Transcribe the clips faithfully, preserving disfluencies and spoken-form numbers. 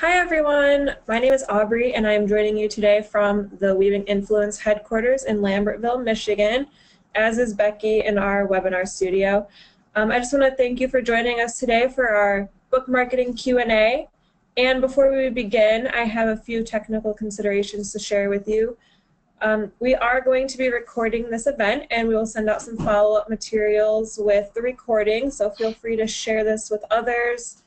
Hi everyone, my name is Aubrey and I'm joining you today from the Weaving Influence headquarters in Lambertville, Michigan, as is Becky in our webinar studio. Um, I just want to thank you for joining us today for our book marketing Q and A. And before we begin, I have a few technical considerations to share with you. Um, we are going to be recording this event and we will send out some follow-up materials with the recording, so feel free to share this with others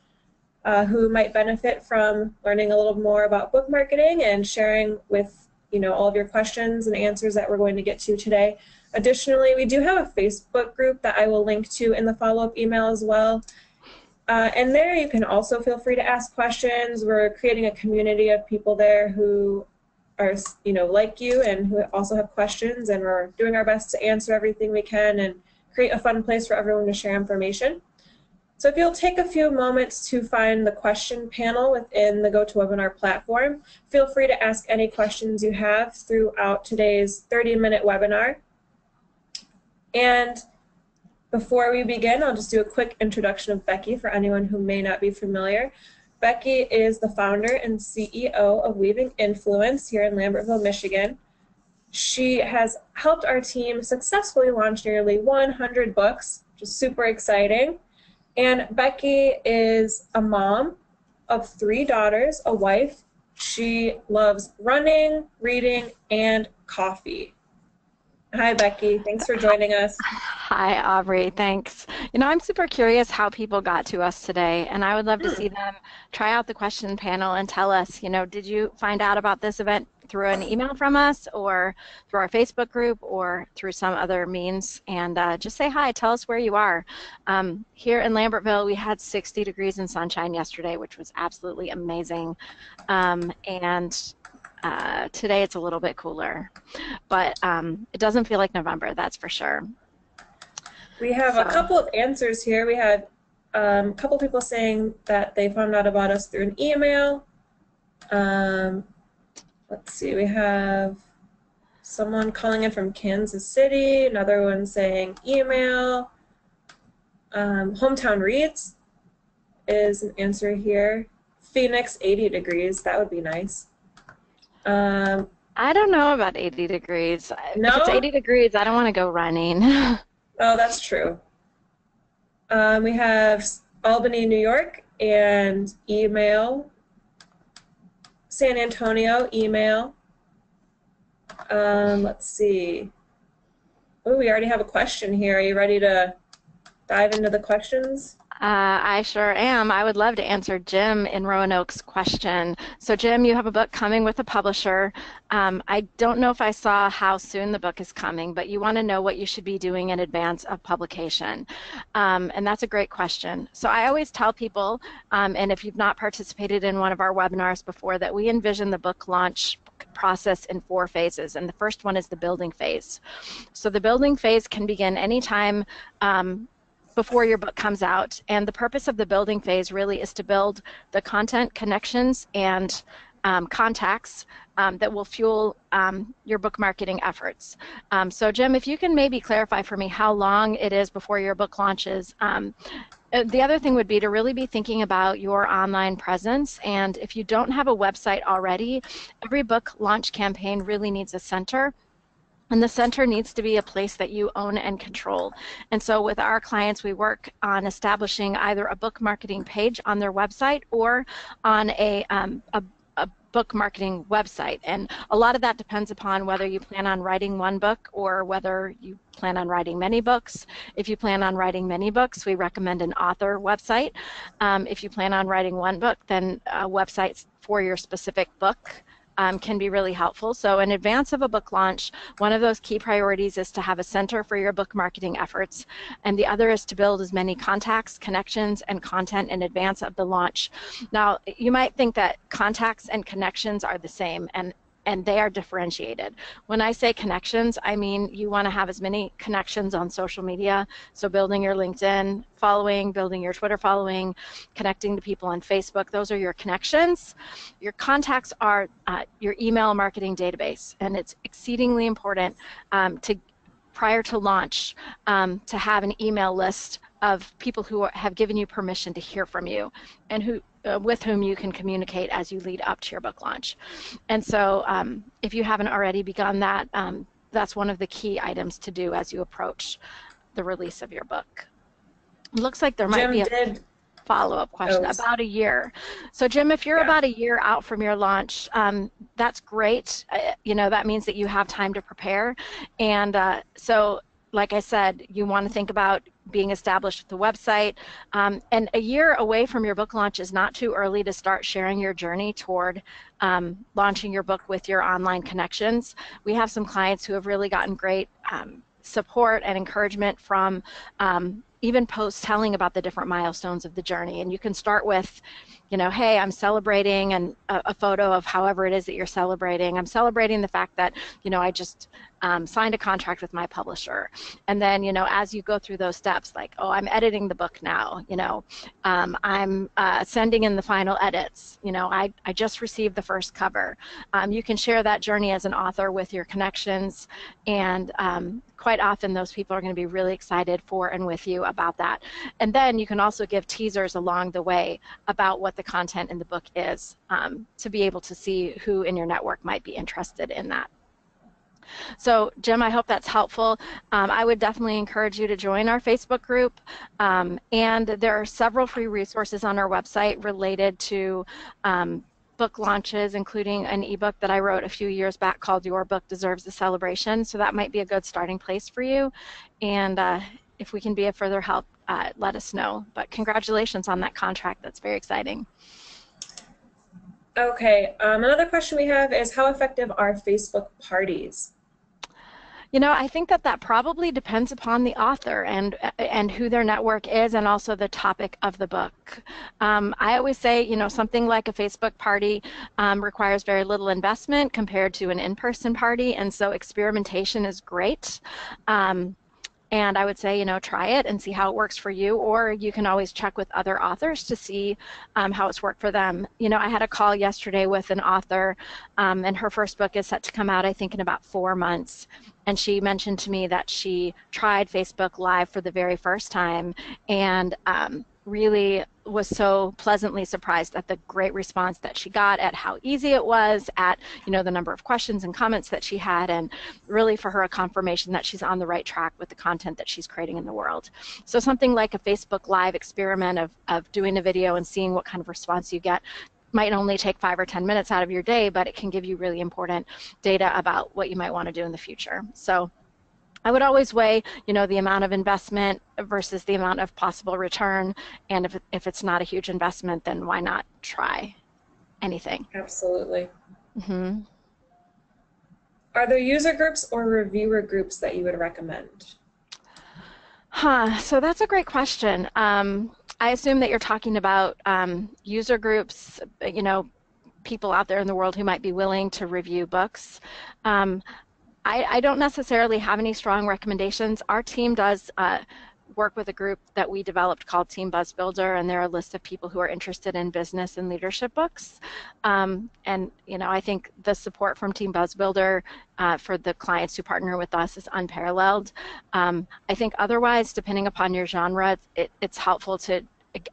Uh, who might benefit from learning a little more about book marketing and sharing with you know all of your questions and answers that we're going to get to today. Additionally, we do have a Facebook group that I will link to in the follow-up email as well. Uh, and there you can also feel free to ask questions. We're creating a community of people there who are you know like you and who also have questions, and we're doing our best to answer everything we can and create a fun place for everyone to share information. So if you'll take a few moments to find the question panel within the GoToWebinar platform, feel free to ask any questions you have throughout today's thirty minute webinar. And before we begin, I'll just do a quick introduction of Becky for anyone who may not be familiar. Becky is the founder and C E O of Weaving Influence here in Lambertville, Michigan. She has helped our team successfully launch nearly one hundred books, which is super exciting. And Becky is a mom of three daughters, a wife. She loves running, reading, and coffee. Hi, Becky. Thanks for joining us. Hi, Aubrey. Thanks. You know, I'm super curious how people got to us today, and I would love to see them try out the question panel and tell us, you know, did you find out about this event through an email from us or through our Facebook group or through some other means? And uh, just say hi. Tell us where you are. Um, here in Lambertville, we had sixty degrees and sunshine yesterday, which was absolutely amazing. Um, and... Uh, today it's a little bit cooler, but um, it doesn't feel like November, that's for sure. We have so. a couple of answers here. We had um, a couple people saying that they found out about us through an email. Um, let's see, we have someone calling in from Kansas City, another one saying email. Um, Hometown Reads is an answer here. Phoenix, eighty degrees, that would be nice. Um, I don't know about eighty degrees. No? If it's eighty degrees, I don't want to go running. Oh, that's true. Um, we have Albany, New York, and email. San Antonio, email. Um, let's see. Oh, we already have a question here. Are you ready to dive into the questions? Uh, I sure am. I would love to answer Jim in Roanoke's question. So Jim, you have a book coming with a publisher. Um, I don't know if I saw how soon the book is coming, but you want to know what you should be doing in advance of publication. Um, and that's a great question. So I always tell people, um, and if you've not participated in one of our webinars before, that we envision the book launch process in four phases, and the first one is the building phase. So the building phase can begin anytime um, before your book comes out, and the purpose of the building phase really is to build the content, connections, and um, contacts um, that will fuel um, your book marketing efforts. Um, so Jim, if you can maybe clarify for me how long it is before your book launches. Um, The other thing would be to really be thinking about your online presence, and if you don't have a website already, every book launch campaign really needs a center. And the center needs to be a place that you own and control. And so with our clients, we work on establishing either a book marketing page on their website or on a, um, a, a book marketing website. And a lot of that depends upon whether you plan on writing one book or whether you plan on writing many books. If you plan on writing many books, we recommend an author website. Um, if you plan on writing one book, then a website for your specific book Um, can be really helpful. So in advance of a book launch, one of those key priorities is to have a center for your book marketing efforts, and the other is to build as many contacts, connections, and content in advance of the launch. Now, you might think that contacts and connections are the same, and and they are differentiated. When I say connections, I mean you want to have as many connections on social media, so building your LinkedIn following, building your Twitter following, connecting to people on Facebook. Those are your connections. Your contacts are uh, your email marketing database, and it's exceedingly important um, to prior to launch um, to have an email list of people who are, have given you permission to hear from you and who uh, with whom you can communicate as you lead up to your book launch. And so um, if you haven't already begun that, um, that's one of the key items to do as you approach the release of your book. It looks like there might Jim be a did. follow-up question. Oops. About a year. So Jim, if you're yeah. about a year out from your launch, um, that's great. Uh, you know, that means that you have time to prepare. And uh, so like I said, you want to think about being established with the website. Um, and a year away from your book launch is not too early to start sharing your journey toward um, launching your book with your online connections. We have some clients who have really gotten great um, support and encouragement from um, even posts telling about the different milestones of the journey. And you can start with, you know, hey, I'm celebrating, and a, a photo of however it is that you're celebrating. I'm celebrating the fact that, you know, I just um, signed a contract with my publisher. And then, you know, as you go through those steps, like, oh, I'm editing the book now, you know, um, I'm uh, sending in the final edits, you know, I, I just received the first cover. Um, you can share that journey as an author with your connections, and um, quite often those people are going to be really excited for and with you about that. And then you can also give teasers along the way about what the content in the book is, um, to be able to see who in your network might be interested in that. So Jim, I hope that's helpful. Um, I would definitely encourage you to join our Facebook group, um, and there are several free resources on our website related to um, book launches, including an ebook that I wrote a few years back called Your Book Deserves a Celebration. So that might be a good starting place for you, and uh, if we can be of further help, uh, let us know. But congratulations on that contract. That's very exciting. Okay, um, another question we have is, how effective are Facebook parties? You know, I think that that probably depends upon the author and and who their network is, and also the topic of the book. Um, I always say, you know, something like a Facebook party um, requires very little investment compared to an in-person party, and so experimentation is great. Um, And I would say, you know, try it and see how it works for you, or you can always check with other authors to see um, how it's worked for them. You know, I had a call yesterday with an author, um, and her first book is set to come out, I think, in about four months. And she mentioned to me that she tried Facebook Live for the very first time, and um, really was so pleasantly surprised at the great response that she got, at how easy it was, at, you know, the number of questions and comments that she had, and really for her a confirmation that she's on the right track with the content that she's creating in the world. So something like a Facebook Live experiment of, of doing a video and seeing what kind of response you get might only take five or ten minutes out of your day, but it can give you really important data about what you might want to do in the future. So I would always weigh, you know, the amount of investment versus the amount of possible return, and if, if it's not a huge investment, then why not try anything? Absolutely. Mm-hmm. Are there user groups or reviewer groups that you would recommend? Huh, so that's a great question. Um, I assume that you're talking about um, user groups, you know, people out there in the world who might be willing to review books. Um, I, I don't necessarily have any strong recommendations. Our team does uh, work with a group that we developed called Team Buzz Builder, and they're a list of people who are interested in business and leadership books. Um, and you know, I think the support from Team Buzz Builder uh, for the clients who partner with us is unparalleled. Um, I think otherwise, depending upon your genre, it, it's helpful to,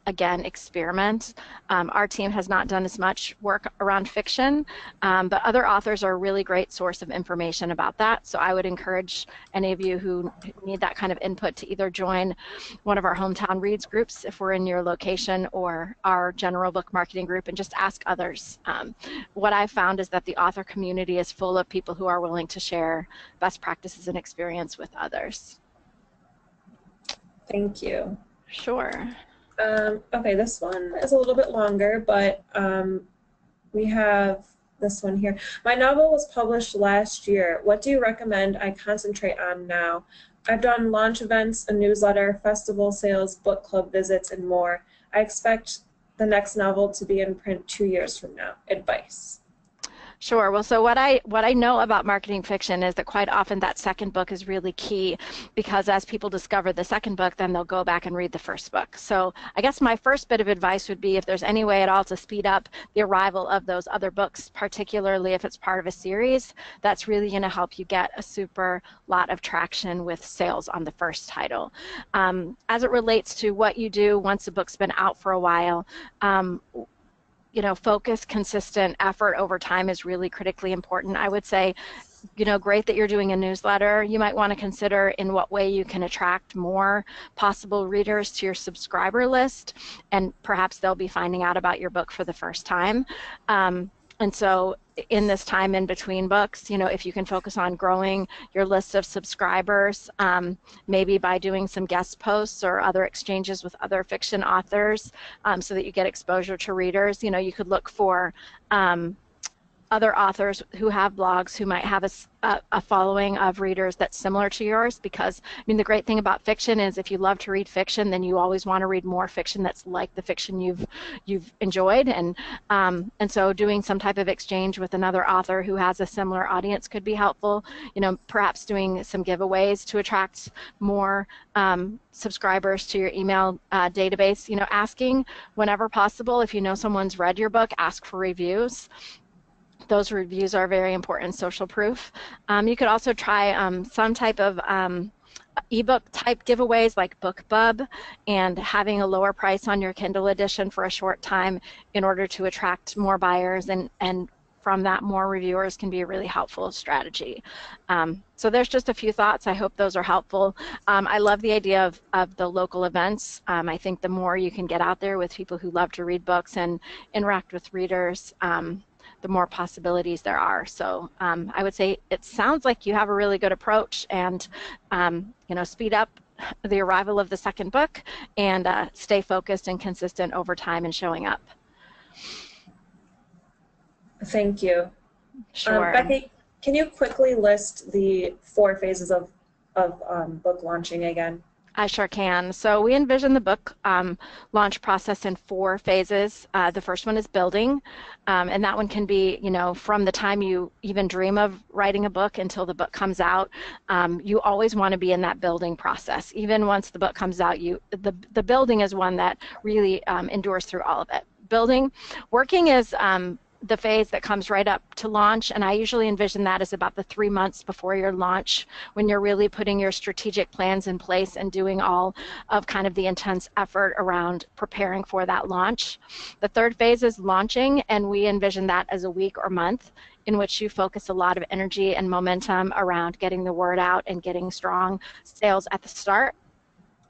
again, experiment. Um, our team has not done as much work around fiction, um, but other authors are a really great source of information about that. So I would encourage any of you who need that kind of input to either join one of our Hometown Reads groups if we're in your location, or our general book marketing group, and just ask others. Um, what I've found is that the author community is full of people who are willing to share best practices and experience with others. Thank you. Sure. Um, okay, this one is a little bit longer, but um, we have this one here. My novel was published last year. What do you recommend I concentrate on now? I've done launch events, a newsletter, festival sales, book club visits, and more. I expect the next novel to be in print two years from now. Advice? Sure. Well, so what I what I know about marketing fiction is that quite often that second book is really key, because as people discover the second book, then they'll go back and read the first book. So I guess my first bit of advice would be, if there's any way at all to speed up the arrival of those other books, particularly if it's part of a series, that's really going to help you get a super lot of traction with sales on the first title. Um, as it relates to what you do once a book's been out for a while, um, you know, focus, consistent effort over time is really critically important. I would say, you know, great that you're doing a newsletter. You might want to consider in what way you can attract more possible readers to your subscriber list, and perhaps they'll be finding out about your book for the first time. Um, and so in this time in between books, you know, if you can focus on growing your list of subscribers, um, maybe by doing some guest posts or other exchanges with other fiction authors, um, so that you get exposure to readers. You know, you could look for um, other authors who have blogs who might have a, a, a following of readers that's similar to yours, because, I mean, the great thing about fiction is if you love to read fiction, then you always want to read more fiction that's like the fiction you've you've enjoyed, and um, and so doing some type of exchange with another author who has a similar audience could be helpful. You know, perhaps doing some giveaways to attract more um, subscribers to your email uh, database. You know, asking whenever possible, if you know someone's read your book, ask for reviews. Those reviews are very important social proof. Um, you could also try um, some type of um, ebook type giveaways like BookBub, and having a lower price on your Kindle edition for a short time in order to attract more buyers, and, and from that more reviewers can be a really helpful strategy. Um, so there's just a few thoughts. I hope those are helpful. Um, I love the idea of, of the local events. Um, I think the more you can get out there with people who love to read books and interact with readers, um, the more possibilities there are. So um, I would say it sounds like you have a really good approach, and um, you know, speed up the arrival of the second book, and uh, stay focused and consistent over time in showing up. Thank you. Sure. Um, Becky, can you quickly list the four phases of, of um, book launching again? I sure can. So we envision the book um, launch process in four phases. Uh, the first one is building, um, and that one can be, you know, from the time you even dream of writing a book until the book comes out. Um, you always want to be in that building process. Even once the book comes out, you the, the building is one that really um, endures through all of it. Building, working is um, the phase that comes right up to launch, and I usually envision that as about the three months before your launch, when you're really putting your strategic plans in place and doing all of kind of the intense effort around preparing for that launch. The third phase is launching, and we envision that as a week or month in which you focus a lot of energy and momentum around getting the word out and getting strong sales at the start.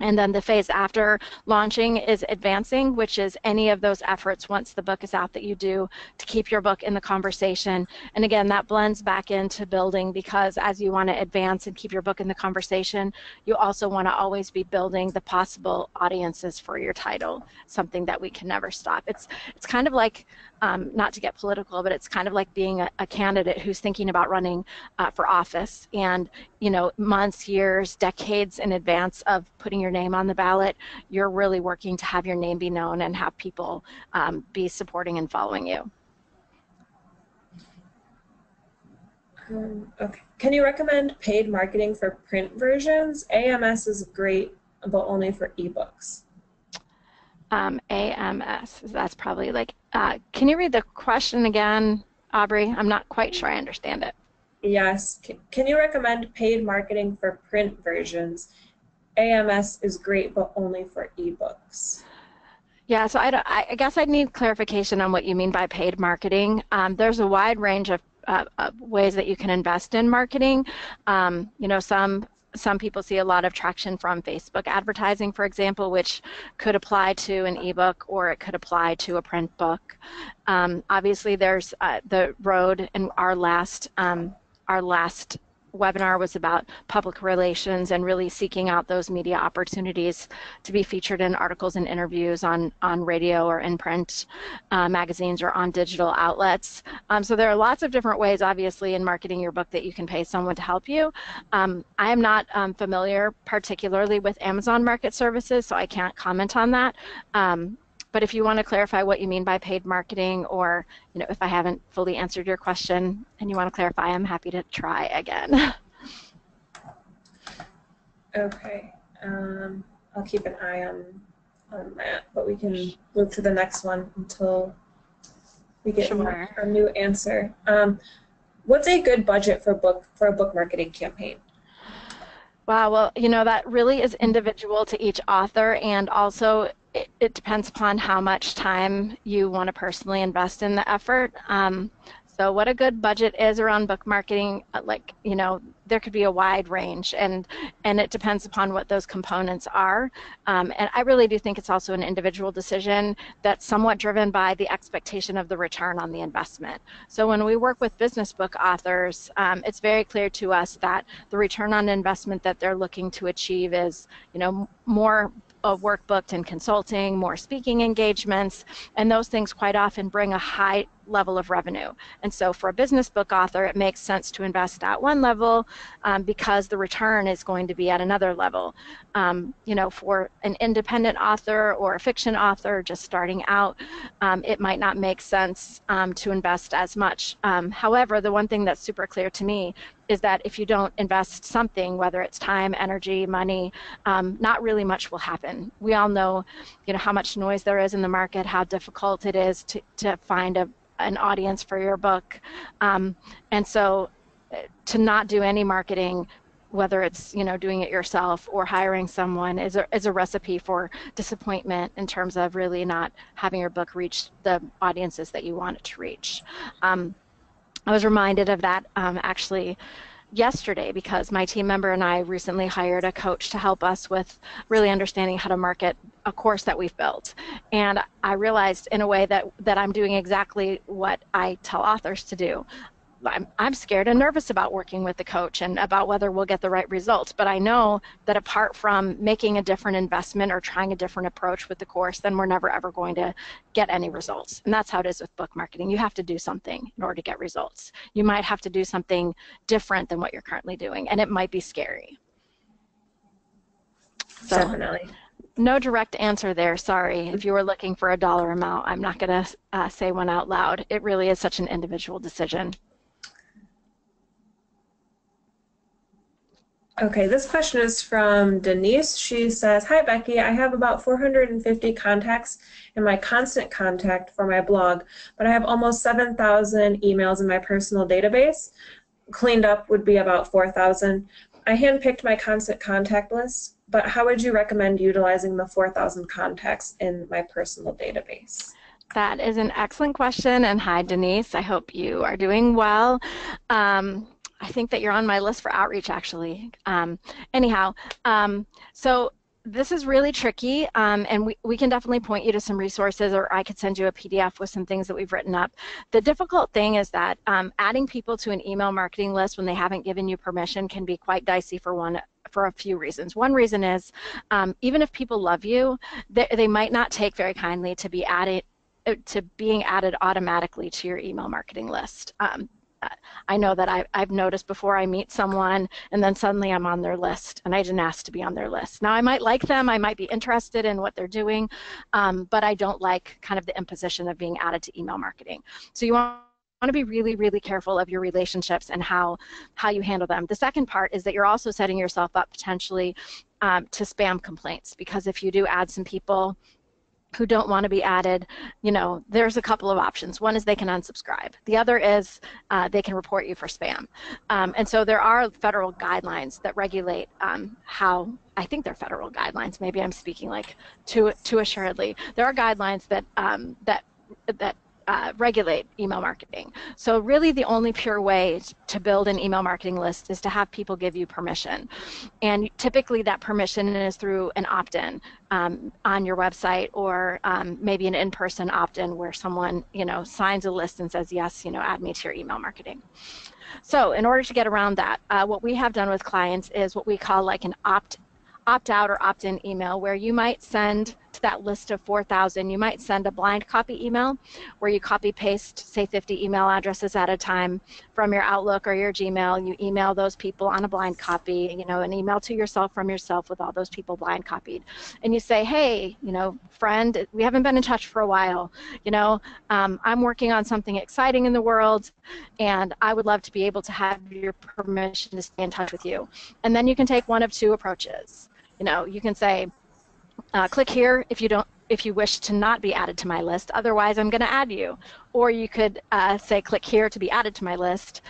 And then the phase after launching is advancing, which is any of those efforts once the book is out that you do to keep your book in the conversation. And again, that blends back into building, because as you want to advance and keep your book in the conversation, you also want to always be building the possible audiences for your title, something that we can never stop. It's, it's kind of like, um, not to get political, but it's kind of like being a, a candidate who's thinking about running uh, for office. And, you know, months, years, decades in advance of putting your name on the ballot, you're really working to have your name be known and have people um, be supporting and following you. Um, okay. Can you recommend paid marketing for print versions? A M S is great, but only for ebooks. Um, A M S, that's probably like, uh, can you read the question again, Aubrey? I'm not quite sure I understand it. Yes. Can you recommend paid marketing for print versions? A M S is great, but only for ebooks. Yeah, so I, don't, I guess I need clarification on what you mean by paid marketing. Um, there's a wide range of, uh, of ways that you can invest in marketing. Um, you know, some some people see a lot of traction from Facebook advertising, for example, which could apply to an ebook, or it could apply to a print book. Um, obviously, there's uh, the road, and our last um, our last. webinar was about public relations and really seeking out those media opportunities to be featured in articles and interviews on, on radio or in print uh, magazines or on digital outlets. Um, so there are lots of different ways, obviously, in marketing your book that you can pay someone to help you. Um, I am not um, familiar particularly with Amazon Market Services, so I can't comment on that. Um, But if you want to clarify what you mean by paid marketing, or you know, if I haven't fully answered your question and you want to clarify, I'm happy to try again. Okay, um, I'll keep an eye on on that, but we can move to the next one until we get sure. our new answer. Um, what's a good budget for book for a book marketing campaign? Wow, well, you know, that really is individual to each author, and also it, it depends upon how much time you want to personally invest in the effort. Um, so what a good budget is around book marketing, like, you know, there could be a wide range, and, and it depends upon what those components are. Um, and I really do think it's also an individual decision that's somewhat driven by the expectation of the return on the investment. So when we work with business book authors, um, it's very clear to us that the return on investment that they're looking to achieve is, you know, more of work booked and consulting, more speaking engagements, and those things quite often bring a high level of revenue. And so for a business book author, it makes sense to invest at one level um, because the return is going to be at another level. Um, you know, for an independent author or a fiction author just starting out, um, it might not make sense um, to invest as much. Um, however, the one thing that's super clear to me is that if you don't invest something, whether it's time, energy, money, um, not really much will happen. We all know, you know, how much noise there is in the market, how difficult it is to, to find a an audience for your book, um, and so to not do any marketing, whether it's you know doing it yourself or hiring someone, is a, is a recipe for disappointment in terms of really not having your book reach the audiences that you want it to reach. Um, I was reminded of that um, actually yesterday, because my team member and I recently hired a coach to help us with really understanding how to market a course that we've built. And I realized in a way that, that I'm doing exactly what I tell authors to do. I'm, I'm scared and nervous about working with the coach and about whether we'll get the right results, but I know that apart from making a different investment or trying a different approach with the course, then we're never ever going to get any results. And that's how it is with book marketing. You have to do something in order to get results. You might have to do something different than what you're currently doing, and it might be scary. So, definitely. No direct answer there, sorry. If you were looking for a dollar amount, I'm not going to uh, say one out loud. It really is such an individual decision. Okay, this question is from Denise. She says, hi Becky, I have about four hundred fifty contacts in my Constant Contact for my blog, but I have almost seven thousand emails in my personal database. Cleaned up would be about four thousand. I handpicked my Constant Contact list, but how would you recommend utilizing the four thousand contacts in my personal database? That is an excellent question, and hi Denise, I hope you are doing well. Um, I think that you're on my list for outreach, actually. Um, anyhow, um, so this is really tricky, um, and we, we can definitely point you to some resources, or I could send you a P D F with some things that we've written up. The difficult thing is that um, adding people to an email marketing list when they haven't given you permission can be quite dicey for one for a few reasons. One reason is um, even if people love you, they, they might not take very kindly to be added to being added automatically to your email marketing list. Um, I know that I, I've noticed before I meet someone and then suddenly I'm on their list and I didn't ask to be on their list. Now I might like them, I might be interested in what they're doing, um, but I don't like kind of the imposition of being added to email marketing. So you want want to be really, really careful of your relationships and how, how you handle them. The second part is that you're also setting yourself up potentially um, to spam complaints, because if you do add some people who don't want to be added, you know, there's a couple of options. One is they can unsubscribe. The other is uh, they can report you for spam. Um, and so there are federal guidelines that regulate um, how, I think they're federal guidelines, maybe I'm speaking like too, too assuredly. There are guidelines that, um, that, that Uh, regulate email marketing. So really the only pure way to build an email marketing list is to have people give you permission. And typically that permission is through an opt-in um, on your website, or um, maybe an in-person opt-in where someone, you know, signs a list and says, yes, you know, add me to your email marketing. So in order to get around that, uh, what we have done with clients is what we call like an opt-in opt-out or opt-in email, where you might send to that list of four thousand, you might send a blind copy email where you copy paste, say, fifty email addresses at a time from your Outlook or your Gmail. You email those people on a blind copy, you know, an email to yourself from yourself with all those people blind copied. And you say, hey, you know, friend, we haven't been in touch for a while. You know, um, I'm working on something exciting in the world, and I would love to be able to have your permission to stay in touch with you. And then you can take one of two approaches. You know, you can say, uh, click here if you don't, if you wish to not be added to my list. Otherwise, I'm going to add you. Or you could uh, say, click here to be added to my list.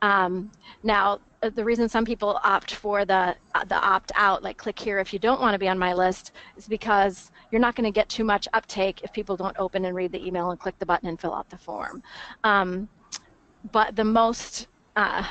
Um, now, the reason some people opt for the uh, the opt-out, like click here if you don't want to be on my list, is because you're not going to get too much uptake if people don't open and read the email and click the button and fill out the form. Um, but the most uh,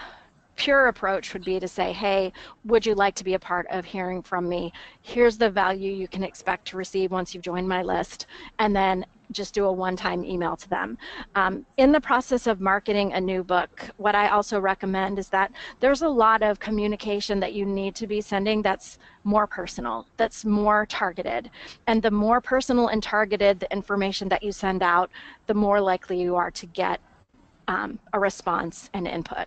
pure approach would be to say, hey, would you like to be a part of hearing from me? Here's the value you can expect to receive once you've joined my list, and then just do a one-time email to them. Um, in the process of marketing a new book, what I also recommend is that there's a lot of communication that you need to be sending that's more personal, that's more targeted. And the more personal and targeted the information that you send out, the more likely you are to get um, a response and input.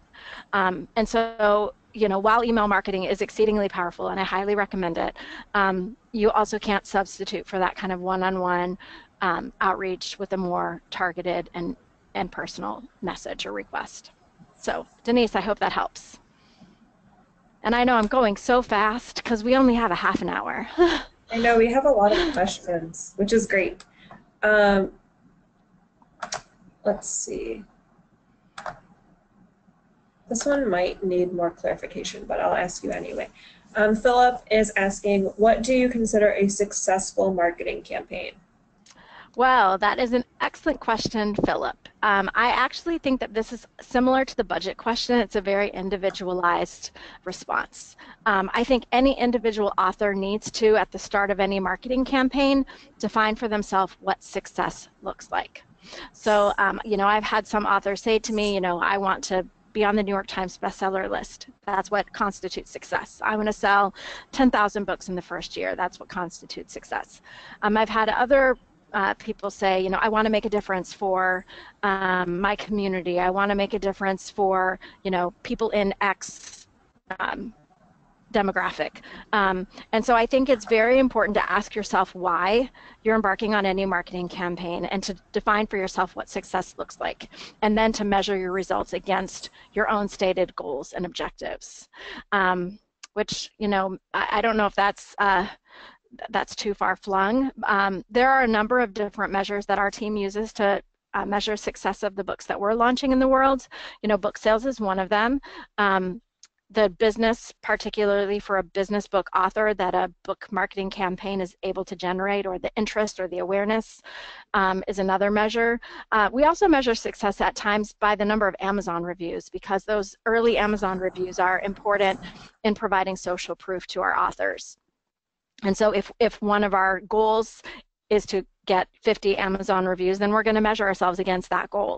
Um, and so, you know, while email marketing is exceedingly powerful and I highly recommend it, um, you also can't substitute for that kind of one-on-one Um, outreach with a more targeted and, and personal message or request. So, Denise, I hope that helps. And I know I'm going so fast because we only have a half an hour. I know, we have a lot of questions, which is great. Um, let's see. This one might need more clarification, but I'll ask you anyway. Um, Philip is asking, what do you consider a successful marketing campaign? Well, that is an excellent question, Philip. Um, I actually think that this is similar to the budget question. It's a very individualized response. Um, I think any individual author needs to, at the start of any marketing campaign, define for themselves what success looks like. So, um, you know, I've had some authors say to me, you know, I want to be on the New York Times bestseller list. That's what constitutes success. I want to sell ten thousand books in the first year. That's what constitutes success. Um, I've had other Uh, people say, you know, I want to make a difference for um, my community. I want to make a difference for, you know, people in X um, demographic. Um, and so I think it's very important to ask yourself why you're embarking on any marketing campaign and to define for yourself what success looks like, and then to measure your results against your own stated goals and objectives, um, which, you know, I, I don't know if that's uh, that's too far flung. Um, there are a number of different measures that our team uses to uh, measure success of the books that we're launching in the world. You know, book sales is one of them. Um, the business, particularly for a business book author, that a book marketing campaign is able to generate, or the interest or the awareness, um, is another measure. Uh, we also measure success at times by the number of Amazon reviews, because those early Amazon reviews are important in providing social proof to our authors. And so if, if one of our goals is to get fifty Amazon reviews, then we're going to measure ourselves against that goal.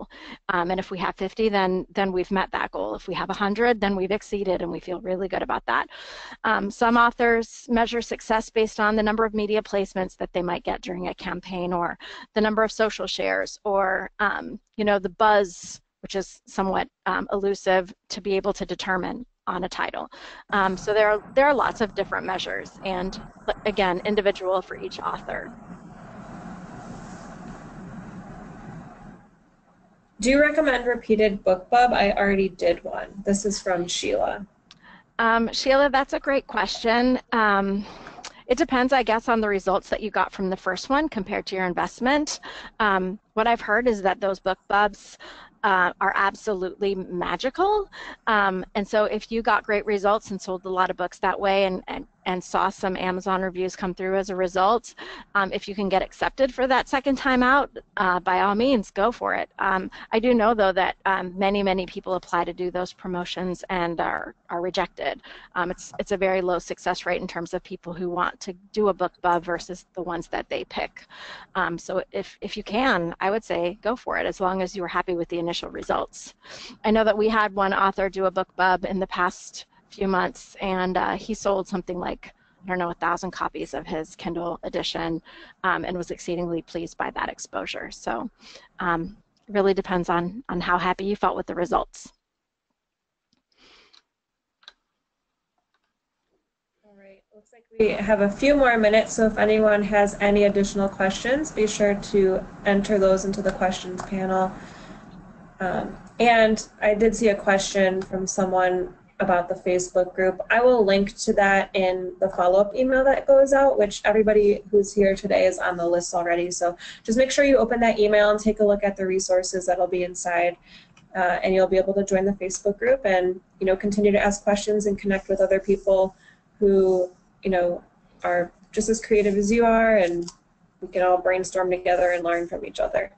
Um, and if we have fifty, then, then we've met that goal. If we have one hundred, then we've exceeded, and we feel really good about that. Um, some authors measure success based on the number of media placements that they might get during a campaign, or the number of social shares, or, um, you know, the buzz, which is somewhat um, elusive to be able to determine on a title. Um, so there are, there are lots of different measures, and again, individual for each author. Do you recommend repeated BookBub? I already did one. This is from Sheila. Um, Sheila, that's a great question. Um, It depends, I guess, on the results that you got from the first one compared to your investment. Um, what I've heard is that those BookBubs uh, are absolutely magical. Um, and so if you got great results and sold a lot of books that way, and, and, and saw some Amazon reviews come through as a result, um, if you can get accepted for that second time out, uh, by all means, go for it. Um, I do know, though, that um, many, many people apply to do those promotions and are, are rejected. Um, it's, it's a very low success rate in terms of people who want to do a BookBub versus the ones that they pick. Um, so if, if you can, I would say go for it, as long as you were happy with the initial results. I know that we had one author do a BookBub in the past few months, and uh, he sold something like, I don't know, a thousand copies of his Kindle edition, um, and was exceedingly pleased by that exposure. So um, it really depends on, on how happy you felt with the results. All right, looks like we have a few more minutes, so if anyone has any additional questions, be sure to enter those into the questions panel. Um, and I did see a question from someone about the Facebook group. I will link to that in the follow-up email that goes out, which everybody who's here today is on the list already. So just make sure you open that email and take a look at the resources that'll be inside, uh, and you'll be able to join the Facebook group and, you know, continue to ask questions and connect with other people who, you know, are just as creative as you are, and we can all brainstorm together and learn from each other.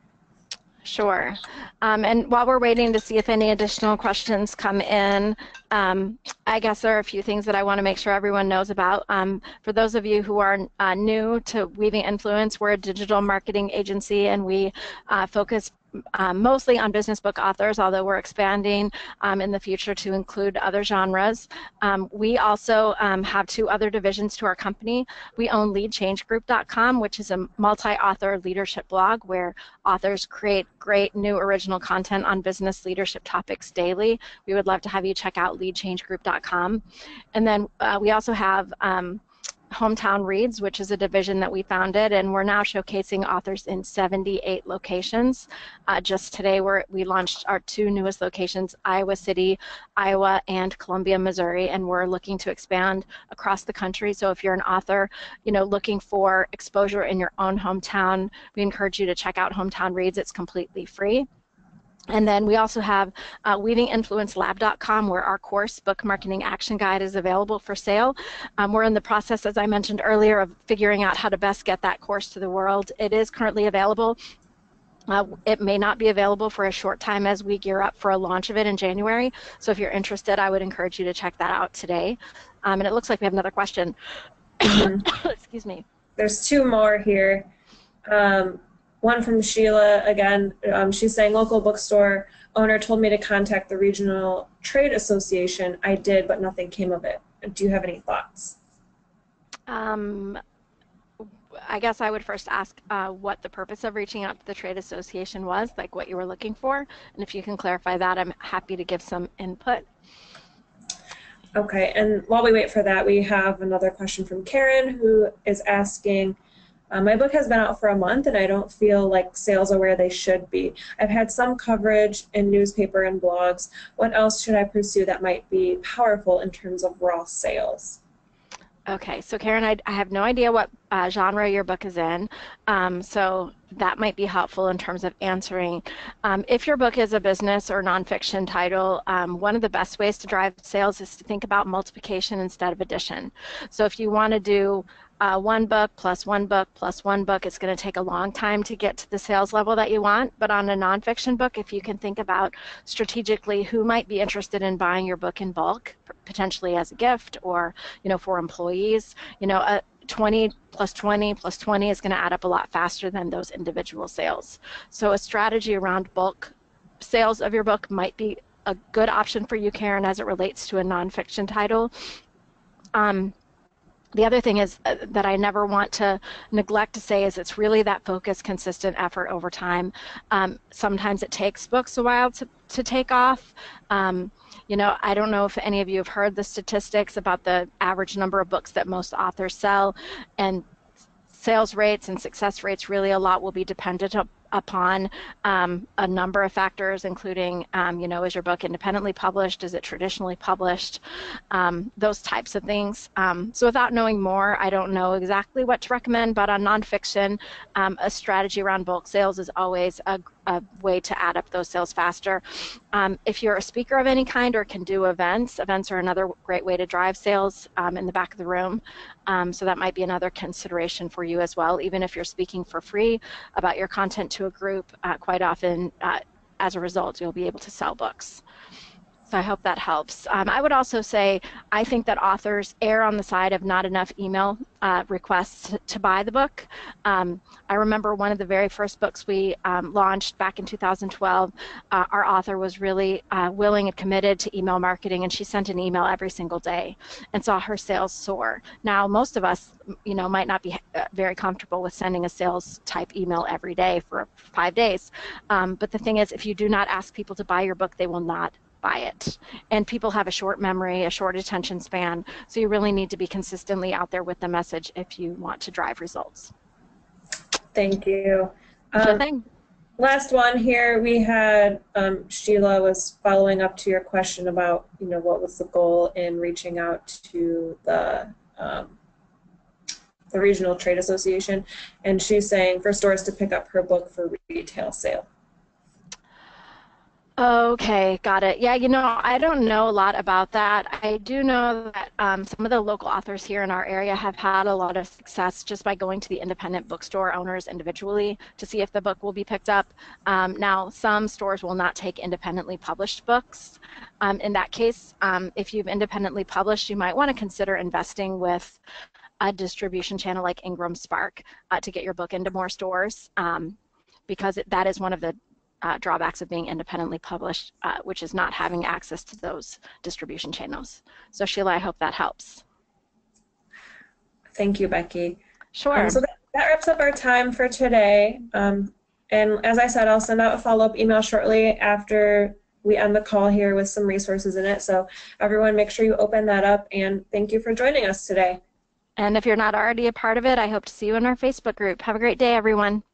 Sure. Um, and while we're waiting to see if any additional questions come in, um, I guess there are a few things that I want to make sure everyone knows about. Um, for those of you who are uh, new to Weaving Influence, we're a digital marketing agency, and we uh, focus Um, mostly on business book authors, although we're expanding um, in the future to include other genres. Um, we also um, have two other divisions to our company. We own lead change group dot com, which is a multi-author leadership blog where authors create great new original content on business leadership topics daily. We would love to have you check out lead change group dot com. And then uh, we also have um, Hometown Reads, which is a division that we founded, and we're now showcasing authors in seventy-eight locations. Uh, just today, we're, we launched our two newest locations, Iowa City, Iowa, and Columbia, Missouri, and we're looking to expand across the country. So if you're an author, you know, looking for exposure in your own hometown, we encourage you to check out Hometown Reads. It's completely free. And then we also have uh, weaving influence lab dot com, where our course, Book Marketing Action Guide, is available for sale. Um, we're in the process, as I mentioned earlier, of figuring out how to best get that course to the world. It is currently available. Uh, it may not be available for a short time as we gear up for a launch of it in January. So if you're interested, I would encourage you to check that out today. Um, and it looks like we have another question. Excuse me. There's two more here. Um, One from Sheila, again, um, she's saying, local bookstore owner told me to contact the regional trade association. I did, but nothing came of it. Do you have any thoughts? Um, I guess I would first ask uh, what the purpose of reaching out to the trade association was, like what you were looking for. And if you can clarify that, I'm happy to give some input. Okay, and while we wait for that, we have another question from Karen, who is asking, Uh, my book has been out for a month, and I don't feel like sales are where they should be. I've had some coverage in newspaper and blogs. What else should I pursue that might be powerful in terms of raw sales? Okay, so Karen, I, I have no idea what uh, genre your book is in, um, so that might be helpful in terms of answering. Um, if your book is a business or nonfiction title, um, one of the best ways to drive sales is to think about multiplication instead of addition. So if you want to do Uh, one book plus one book plus one book, it's going to take a long time to get to the sales level that you want. But on a nonfiction book, if you can think about strategically who might be interested in buying your book in bulk, potentially as a gift or, you know, for employees, you know, a twenty plus twenty plus twenty is going to add up a lot faster than those individual sales. So a strategy around bulk sales of your book might be a good option for you, Karen, as it relates to a nonfiction title. Um, The other thing is uh, that I never want to neglect to say is it's really that focused, consistent effort over time. Um, sometimes it takes books a while to, to take off. Um, you know, I don't know if any of you have heard the statistics about the average number of books that most authors sell, and sales rates and success rates really a lot will be dependent on upon um, a number of factors, including, um, you know, is your book independently published? Is it traditionally published? Um, those types of things. Um, so without knowing more, I don't know exactly what to recommend, but on nonfiction, um, a strategy around bulk sales is always a, a way to add up those sales faster. Um, if you're a speaker of any kind or can do events, events are another great way to drive sales um, in the back of the room. Um, so that might be another consideration for you as well, even if you're speaking for free about your content to a group. Uh, quite often, uh, as a result, you'll be able to sell books. So I hope that helps. Um, I would also say I think that authors err on the side of not enough email uh, requests to buy the book. Um, I remember one of the very first books we um, launched back in two thousand twelve, uh, our author was really uh, willing and committed to email marketing, and she sent an email every single day and saw her sales soar. Now, most of us, you know, might not be very comfortable with sending a sales type email every day for five days. Um, but the thing is, if you do not ask people to buy your book, they will not buy it. And people have a short memory, a short attention span, so you really need to be consistently out there with the message if you want to drive results. Thank you. Um, sure thing. Last one here, we had um, Sheila was following up to your question about, you know, what was the goal in reaching out to the um, the Regional Trade Association, and she's saying for stores to pick up her book for retail sale. Okay, got it. Yeah, you know, I don't know a lot about that. I do know that um, some of the local authors here in our area have had a lot of success just by going to the independent bookstore owners individually to see if the book will be picked up. Um, now, some stores will not take independently published books. Um, in that case, um, if you've independently published, you might want to consider investing with a distribution channel like IngramSpark uh, to get your book into more stores, um, because it, that is one of the Uh, drawbacks of being independently published, uh, which is not having access to those distribution channels. So Sheila, I hope that helps. Thank you, Becky. Sure. Um, so that, that wraps up our time for today. Um, and as I said, I'll send out a follow-up email shortly after we end the call here with some resources in it. So everyone, make sure you open that up, and thank you for joining us today. And if you're not already a part of it, I hope to see you in our Facebook group. Have a great day, everyone.